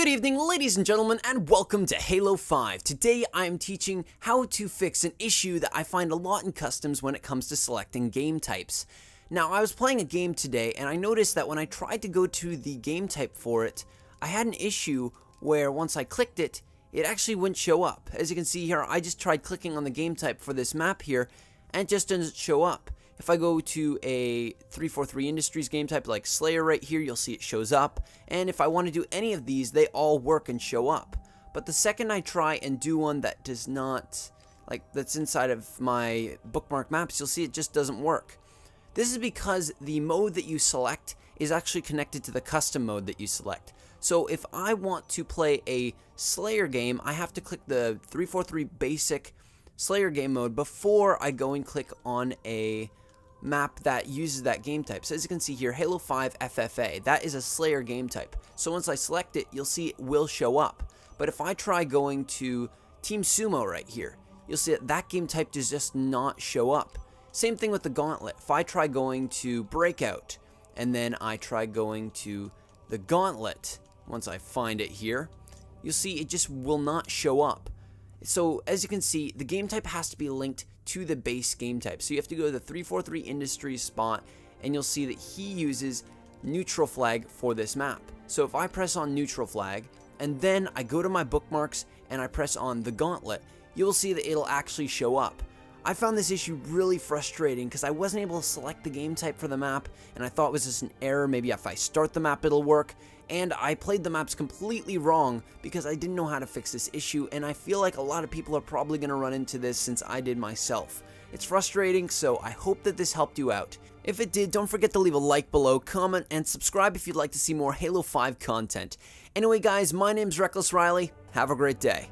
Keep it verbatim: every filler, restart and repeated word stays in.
Good evening, ladies and gentlemen, and welcome to Halo five. Today I am teaching how to fix an issue that I find a lot in customs when it comes to selecting game types. Now, I was playing a game today and I noticed that when I tried to go to the game type for it, I had an issue where once I clicked it, it actually wouldn't show up. As you can see here, I just tried clicking on the game type for this map here and it just doesn't show up. If I go to a three forty-three Industries game type like Slayer right here, you'll see it shows up. And if I want to do any of these, they all work and show up. But the second I try and do one that does not, like that's inside of my bookmark maps, you'll see it just doesn't work. This is because the mode that you select is actually connected to the custom mode that you select. So if I want to play a Slayer game, I have to click the three forty-three basic Slayer game mode before I go and click on a map that uses that game type. So as you can see here, Halo five F F A, that is a Slayer game type. So once I select it, you'll see it will show up. But if I try going to Team Sumo right here, you'll see that that game type does just not show up. Same thing with the Gauntlet. If I try going to Breakout, and then I try going to the Gauntlet, once I find it here, you'll see it just will not show up. So as you can see, the game type has to be linked to the base game type. So you have to go to the three forty-three Industries spot and you'll see that he uses Neutral Flag for this map. So if I press on Neutral Flag and then I go to my bookmarks and I press on the Gauntlet, you'll see that it'll actually show up. I found this issue really frustrating because I wasn't able to select the game type for the map and I thought it was just an error. Maybe if I start the map it'll work, and I played the maps completely wrong because I didn't know how to fix this issue, and I feel like a lot of people are probably going to run into this since I did myself. It's frustrating, so I hope that this helped you out. If it did, don't forget to leave a like below, comment, and subscribe if you'd like to see more Halo five content. Anyway guys, my name's Reckless Riley, have a great day.